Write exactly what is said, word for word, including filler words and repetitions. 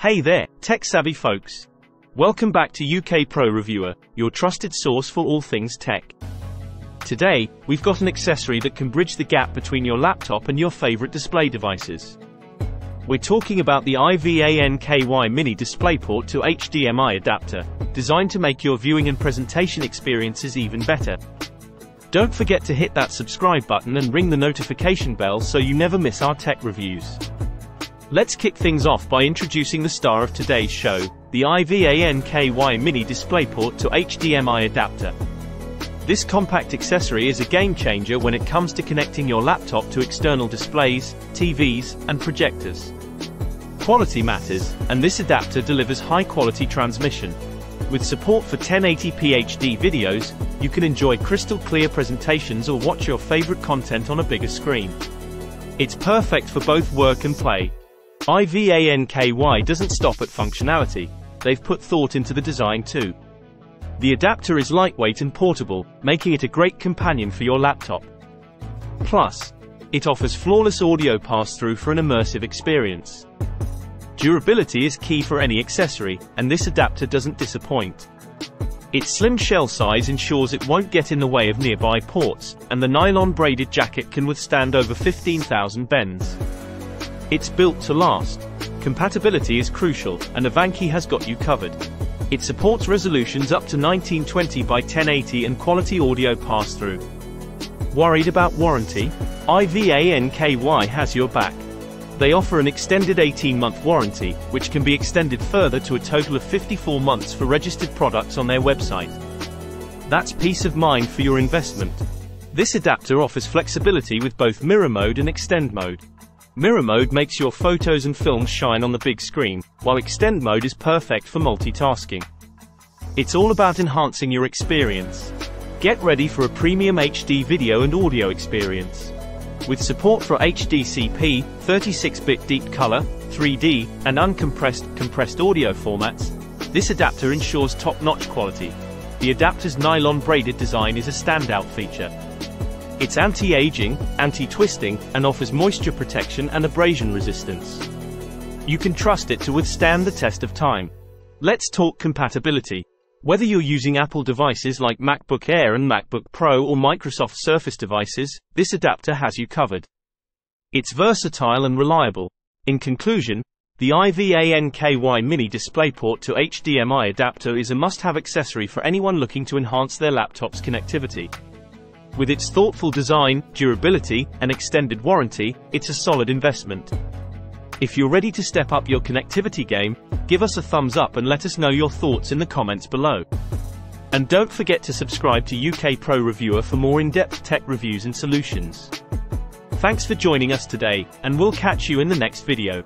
Hey there, tech-savvy folks. Welcome back to U K Pro Reviewer, your trusted source for all things tech. Today, we've got an accessory that can bridge the gap between your laptop and your favorite display devices. We're talking about the IVANKY Mini DisplayPort to H D M I adapter, designed to make your viewing and presentation experiences even better. Don't forget to hit that subscribe button and ring the notification bell so you never miss our tech reviews. Let's kick things off by introducing the star of today's show, the IVANKY Mini DisplayPort to H D M I adapter. This compact accessory is a game changer when it comes to connecting your laptop to external displays, T Vs, and projectors. Quality matters, and this adapter delivers high-quality transmission. With support for ten eighty p H D videos, you can enjoy crystal-clear presentations or watch your favorite content on a bigger screen. It's perfect for both work and play. IVANKY doesn't stop at functionality, they've put thought into the design too. The adapter is lightweight and portable, making it a great companion for your laptop. Plus, it offers flawless audio pass-through for an immersive experience. Durability is key for any accessory, and this adapter doesn't disappoint. Its slim shell size ensures it won't get in the way of nearby ports, and the nylon braided jacket can withstand over fifteen thousand bends. It's built to last. Compatibility is crucial, and IVANKY has got you covered. It supports resolutions up to nineteen twenty by ten eighty and quality audio pass-through. Worried about warranty? IVANKY has your back. They offer an extended eighteen month warranty, which can be extended further to a total of fifty-four months for registered products on their website. That's peace of mind for your investment. This adapter offers flexibility with both mirror mode and extend mode. Mirror mode makes your photos and films shine on the big screen, while extend mode is perfect for multitasking. It's all about enhancing your experience. Get ready for a premium H D video and audio experience. With support for H D C P, thirty-six bit deep color, three D, and uncompressed, compressed audio formats, this adapter ensures top-notch quality. The adapter's nylon braided design is a standout feature. It's anti-aging, anti-twisting, and offers moisture protection and abrasion resistance. You can trust it to withstand the test of time. Let's talk compatibility. Whether you're using Apple devices like MacBook Air and MacBook Pro or Microsoft Surface devices, this adapter has you covered. It's versatile and reliable. In conclusion, the IVANKY Mini DisplayPort to H D M I adapter is a must-have accessory for anyone looking to enhance their laptop's connectivity. With its thoughtful design, durability, and extended warranty, it's a solid investment. If you're ready to step up your connectivity game, give us a thumbs up and let us know your thoughts in the comments below. And don't forget to subscribe to U K Pro Reviewer for more in-depth tech reviews and solutions. Thanks for joining us today, and we'll catch you in the next video.